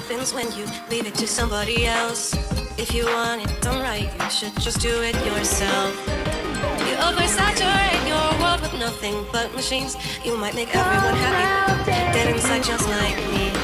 happens when you leave it to somebody else. If you want it done right, you should just do it yourself. You oversaturate your world with nothing but machines. You might make everyone happy, but dead inside just like me.